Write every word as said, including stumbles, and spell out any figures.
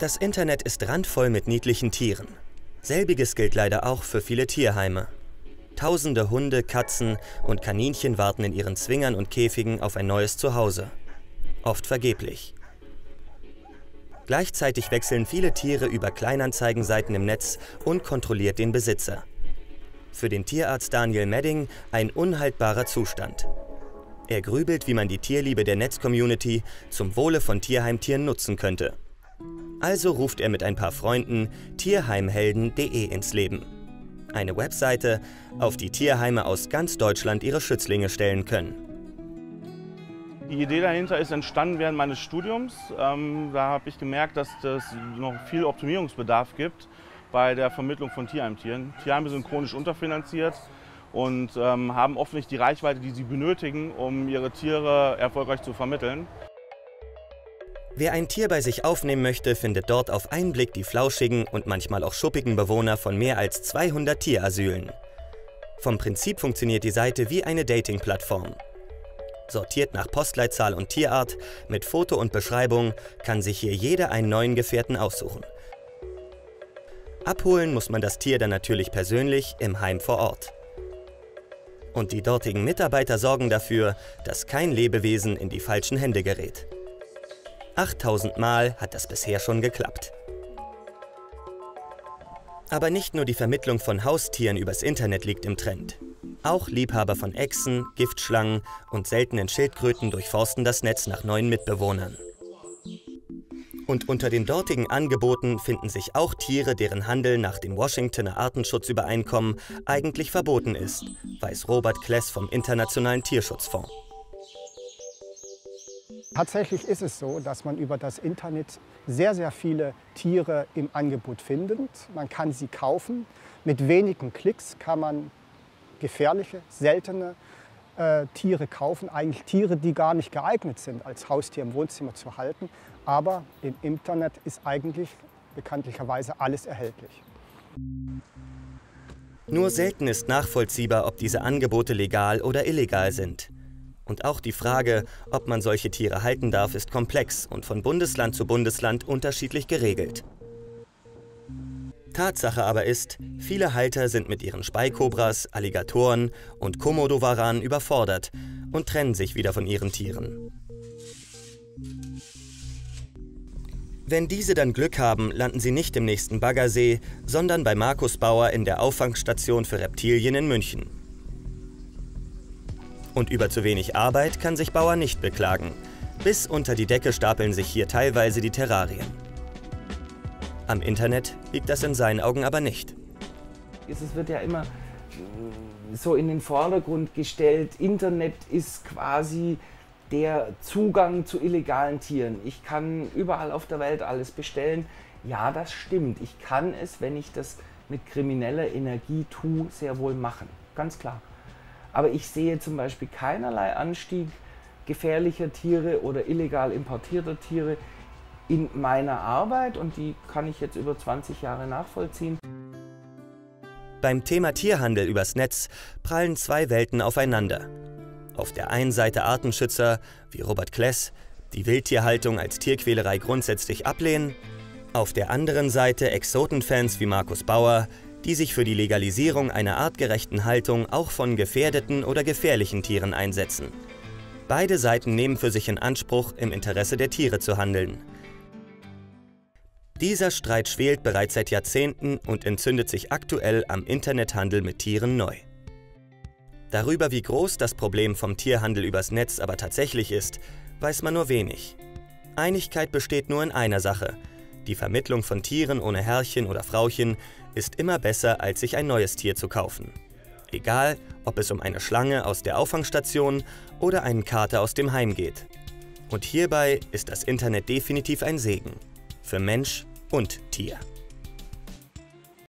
Das Internet ist randvoll mit niedlichen Tieren. Selbiges gilt leider auch für viele Tierheime. Tausende Hunde, Katzen und Kaninchen warten in ihren Zwingern und Käfigen auf ein neues Zuhause. Oft vergeblich. Gleichzeitig wechseln viele Tiere über Kleinanzeigenseiten im Netz unkontrolliert den Besitzer. Für den Tierarzt Daniel Medding ein unhaltbarer Zustand. Er grübelt, wie man die Tierliebe der Netzcommunity zum Wohle von Tierheimtieren nutzen könnte. Also ruft er mit ein paar Freunden tierheimhelden punkt de ins Leben. Eine Webseite, auf die Tierheime aus ganz Deutschland ihre Schützlinge stellen können. Die Idee dahinter ist entstanden während meines Studiums. Ähm, da habe ich gemerkt, dass es noch viel Optimierungsbedarf gibt bei der Vermittlung von Tierheimtieren. Tierheime sind chronisch unterfinanziert und ähm, haben oft nicht die Reichweite, die sie benötigen, um ihre Tiere erfolgreich zu vermitteln. Wer ein Tier bei sich aufnehmen möchte, findet dort auf einen Blick die flauschigen und manchmal auch schuppigen Bewohner von mehr als zweihundert Tierasylen. Vom Prinzip funktioniert die Seite wie eine Dating-Plattform. Sortiert nach Postleitzahl und Tierart, mit Foto und Beschreibung, kann sich hier jeder einen neuen Gefährten aussuchen. Abholen muss man das Tier dann natürlich persönlich im Heim vor Ort. Und die dortigen Mitarbeiter sorgen dafür, dass kein Lebewesen in die falschen Hände gerät. achttausend Mal hat das bisher schon geklappt. Aber nicht nur die Vermittlung von Haustieren übers Internet liegt im Trend. Auch Liebhaber von Echsen, Giftschlangen und seltenen Schildkröten durchforsten das Netz nach neuen Mitbewohnern. Und unter den dortigen Angeboten finden sich auch Tiere, deren Handel nach dem Washingtoner Artenschutzübereinkommen eigentlich verboten ist, weiß Robert Kliss vom Internationalen Tierschutzfonds. Tatsächlich ist es so, dass man über das Internet sehr, sehr viele Tiere im Angebot findet. Man kann sie kaufen. Mit wenigen Klicks kann man gefährliche, seltene äh, Tiere kaufen, eigentlich Tiere, die gar nicht geeignet sind, als Haustier im Wohnzimmer zu halten. Aber im Internet ist eigentlich bekanntlicherweise alles erhältlich. Nur selten ist nachvollziehbar, ob diese Angebote legal oder illegal sind. Und auch die Frage, ob man solche Tiere halten darf, ist komplex und von Bundesland zu Bundesland unterschiedlich geregelt. Tatsache aber ist, viele Halter sind mit ihren Speikobras, Alligatoren und Komodo-Waranen überfordert und trennen sich wieder von ihren Tieren. Wenn diese dann Glück haben, landen sie nicht im nächsten Baggersee, sondern bei Markus Baur in der Auffangstation für Reptilien in München. Und über zu wenig Arbeit kann sich Baur nicht beklagen. Bis unter die Decke stapeln sich hier teilweise die Terrarien. Am Internet liegt das in seinen Augen aber nicht. Es wird ja immer so in den Vordergrund gestellt, Internet ist quasi der Zugang zu illegalen Tieren. Ich kann überall auf der Welt alles bestellen. Ja, das stimmt. Ich kann es, wenn ich das mit krimineller Energie tue, sehr wohl machen. Ganz klar. Aber ich sehe zum Beispiel keinerlei Anstieg gefährlicher Tiere oder illegal importierter Tiere in meiner Arbeit, und die kann ich jetzt über zwanzig Jahre nachvollziehen. Beim Thema Tierhandel übers Netz prallen zwei Welten aufeinander. Auf der einen Seite Artenschützer wie Robert Kliss, die Wildtierhaltung als Tierquälerei grundsätzlich ablehnen. Auf der anderen Seite Exotenfans wie Markus Baur, die sich für die Legalisierung einer artgerechten Haltung auch von gefährdeten oder gefährlichen Tieren einsetzen. Beide Seiten nehmen für sich in Anspruch, im Interesse der Tiere zu handeln. Dieser Streit schwelt bereits seit Jahrzehnten und entzündet sich aktuell am Internethandel mit Tieren neu. Darüber, wie groß das Problem vom Tierhandel übers Netz aber tatsächlich ist, weiß man nur wenig. Einigkeit besteht nur in einer Sache: Die Vermittlung von Tieren ohne Herrchen oder Frauchen ist immer besser, als sich ein neues Tier zu kaufen. Egal, ob es um eine Schlange aus der Auffangstation oder einen Kater aus dem Heim geht. Und hierbei ist das Internet definitiv ein Segen. Für Mensch und Tier.